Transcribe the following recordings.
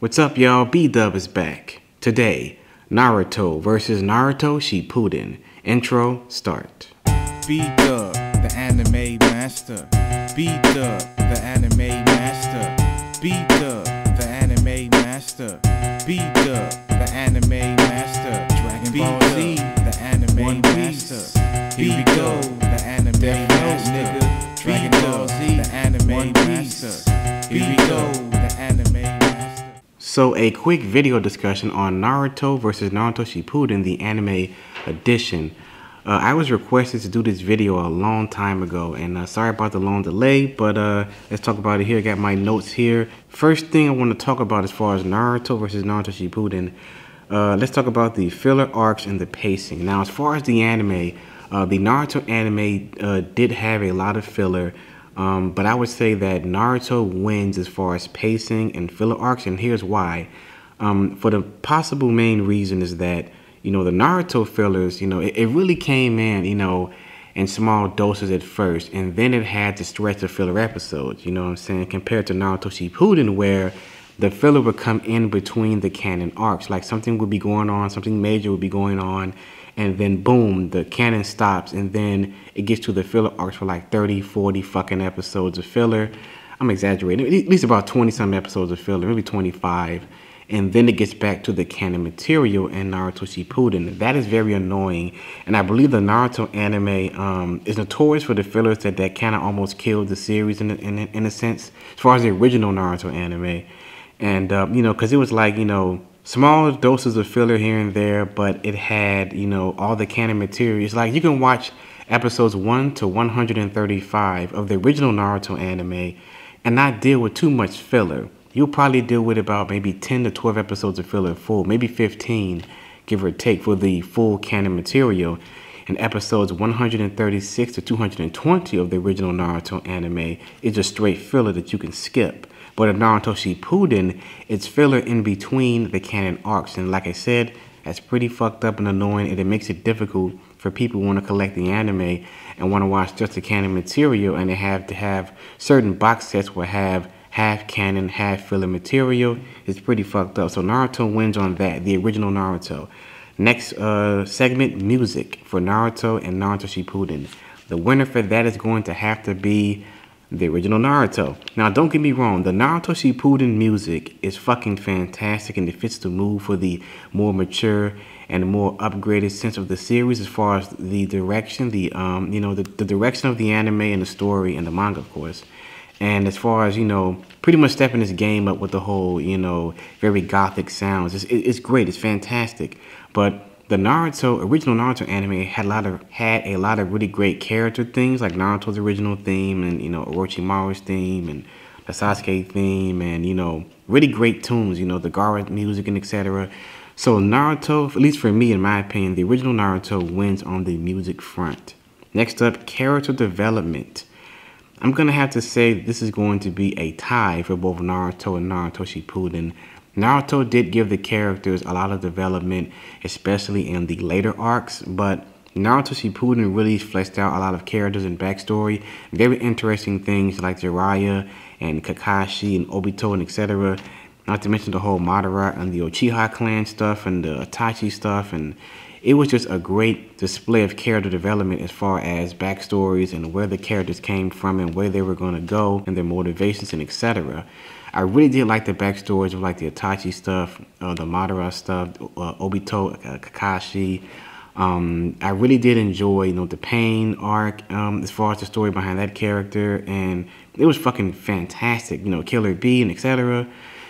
What's up, y'all? B-Dub is back. Today, Naruto versus Naruto Shippuden. Intro start. B-Dub, the anime master. B-Dub, the anime master. B-Dub, the anime master. B-Dub, the anime master. Dragon Ball Z, the anime One Piece. Master. Here we go, the anime master. Nigga. Dragon Ball Z, the anime One Piece. Master. Here we go, the anime master. So a quick video discussion on Naruto versus Naruto Shippuden, the anime edition. I was requested to do this video a long time ago, and sorry about the long delay, but let's talk about it here. I got my notes here. First thing I want to talk about as far as Naruto versus Naruto Shippuden, let's talk about the filler arcs and the pacing. Now, as far as the anime, the Naruto anime did have a lot of filler. But I would say that Naruto wins as far as pacing and filler arcs, and here's why. For the possible main reason is that, you know, the Naruto fillers, you know, it really came in, you know, in small doses at first, and then it had to stretch the filler episodes, you know what I'm saying, compared to Naruto Shippuden, where the filler would come in between the canon arcs. Like something would be going on, something major would be going on, and then boom, the canon stops, and then it gets to the filler arcs for like 30, 40 fucking episodes of filler. I'm exaggerating, at least about 20 some episodes of filler, maybe 25. And then it gets back to the canon material in Naruto Shippuden. That is very annoying. And I believe the Naruto anime is notorious for the fillers that kind of almost killed the series in a sense, as far as the original Naruto anime. And, you know, because it was like, you know, small doses of filler here and there, but it had, you know, all the canon material. It's like you can watch episodes 1 to 135 of the original Naruto anime and not deal with too much filler. You'll probably deal with about maybe 10 to 12 episodes of filler full, maybe 15, give or take, for the full canon material. And episodes 136 to 220 of the original Naruto anime is just straight filler that you can skip. But in Naruto Shippuden, it's filler in between the canon arcs. And like I said, that's pretty fucked up and annoying, and it makes it difficult for people who want to collect the anime and want to watch just the canon material, and they have to have certain box sets will have half canon, half filler material. It's pretty fucked up. So Naruto wins on that, the original Naruto. Next segment, music for Naruto and Naruto Shippuden. The winner for that is going to have to be the original Naruto. Now, don't get me wrong, the Naruto Shippuden music is fucking fantastic, and it fits the mood for the more mature and more upgraded sense of the series as far as the direction, the you know, the direction of the anime and the story and the manga, of course. And as far as, you know, pretty much stepping this game up with the whole, you know, very gothic sounds. It's great. It's fantastic. But the original Naruto anime had a lot of really great character things, like Naruto's original theme and, you know, Orochimaru's theme and the Sasuke theme and, you know, really great tunes, you know, the Gaara music and etc. So Naruto, at least for me, in my opinion, the original Naruto wins on the music front. Next up, character development. I'm going to have to say this is going to be a tie for both Naruto and Naruto Shippuden. Naruto did give the characters a lot of development, especially in the later arcs, but Naruto Shippuden really fleshed out a lot of characters and backstory. Very interesting things like Jiraiya and Kakashi and Obito and etc. Not to mention the whole Madara and the Uchiha clan stuff and the Itachi stuff. And it was just a great display of character development as far as backstories and where the characters came from and where they were going to go and their motivations and etc. I really did like the backstories of like the Itachi stuff, the Madara stuff, Obito, Kakashi. I really did enjoy, you know, the Pain arc as far as the story behind that character, and it was fucking fantastic. You know, Killer B and etc.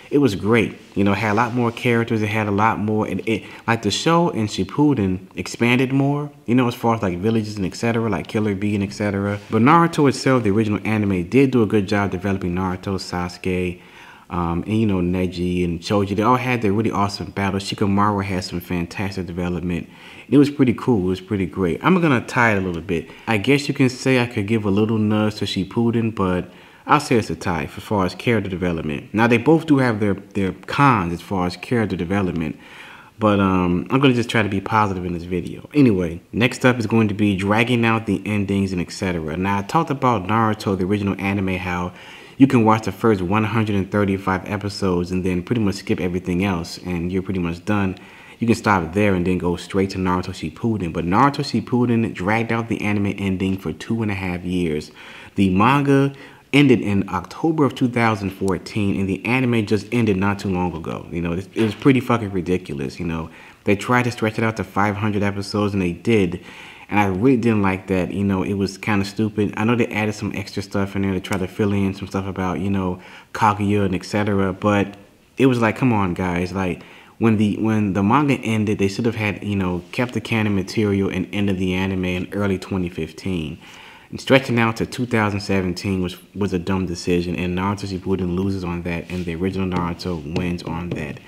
It was great. You know, it had a lot more characters. It had a lot more, and it, like the show in Shippuden, expanded more. You know, as far as like villages and etc., like Killer B and etc. But Naruto itself, the original anime, did do a good job developing Naruto, Sasuke. And, you know, Neji and Choji, they all had their really awesome battles. Shikamaru had some fantastic development. It was pretty cool. It was pretty great. I'm going to tie it a little bit. I guess you can say I could give a little nudge to Shippuden, but I'll say it's a tie as far as character development. Now, they both do have their cons as far as character development, but I'm going to just try to be positive in this video. Anyway, next up is going to be dragging out the endings and etc. Now, I talked about Naruto, the original anime, how you can watch the first 135 episodes and then pretty much skip everything else and you're pretty much done. You can stop there and then go straight to Naruto Shippuden. But Naruto Shippuden dragged out the anime ending for 2.5 years. The manga ended in October of 2014 and the anime just ended not too long ago. You know, it was pretty fucking ridiculous, you know. They tried to stretch it out to 500 episodes and they did. And I really didn't like that, you know, it was kind of stupid. I know they added some extra stuff in there to try to fill in some stuff about, you know, Kaguya and etc. But it was like, come on guys, like when the manga ended, they should have had, you know, kept the canon material and ended the anime in early 2015. And stretching out to 2017 was a dumb decision, and Naruto Shippuden loses on that and the original Naruto wins on that.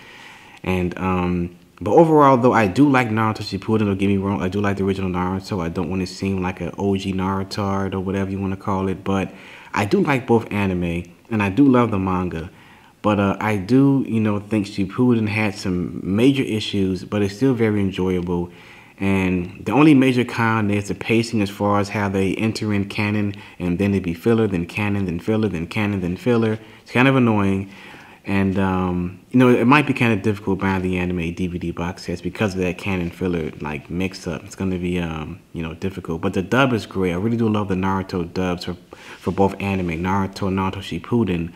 And but overall, though, I do like Naruto Shippuden, don't get me wrong. I do like the original Naruto. I don't want to seem like an OG Naruto or whatever you want to call it. But I do like both anime, and I do love the manga. But I do, you know, think Shippuden had some major issues, but it's still very enjoyable. And the only major con is the pacing as far as how they enter in canon, and then it'd be filler, then canon, then filler, then canon, then filler. It's kind of annoying. And, you know, it might be kind of difficult buying the anime DVD box sets because of that canon filler, like, mix-up. It's going to be, you know, difficult. But the dub is great. I really do love the Naruto dubs for both anime, Naruto and Naruto Shippuden.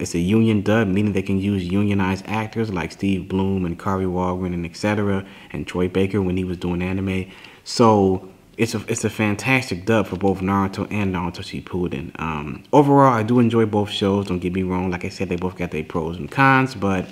It's a union dub, meaning they can use unionized actors like Steve Bloom and Kari Walgreens and etc. and Troy Baker when he was doing anime. So it's a fantastic dub for both Naruto and Naruto Shippuden. Overall, I do enjoy both shows, don't get me wrong. Like I said, they both got their pros and cons, but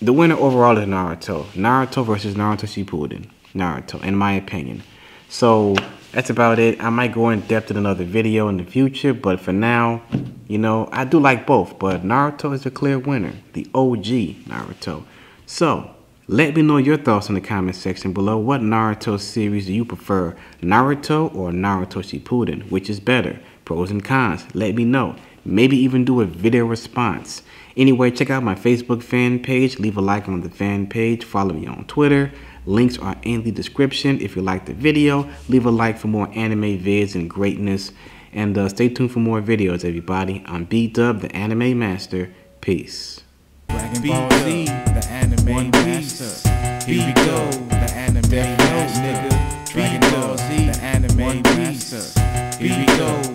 the winner overall is Naruto. Naruto versus Naruto Shippuden. Naruto, in my opinion. So that's about it. I might go in depth in another video in the future, but for now, you know, I do like both, but Naruto is the clear winner, the OG Naruto. So let me know your thoughts in the comment section below. What Naruto series do you prefer, Naruto or Naruto Shippuden? Which is better? Pros and cons. Let me know. Maybe even do a video response. Anyway, check out my Facebook fan page. Leave a like on the fan page. Follow me on Twitter. Links are in the description. If you liked the video, leave a like for more anime vids and greatness. And stay tuned for more videos, everybody. I'm B-Dub, the anime master. Peace. Dragon Ball Z, the anime One Piece. Master. Here we go, the anime master. Nigga. Dragon Ball Z, the anime One Piece. Master. Here we go.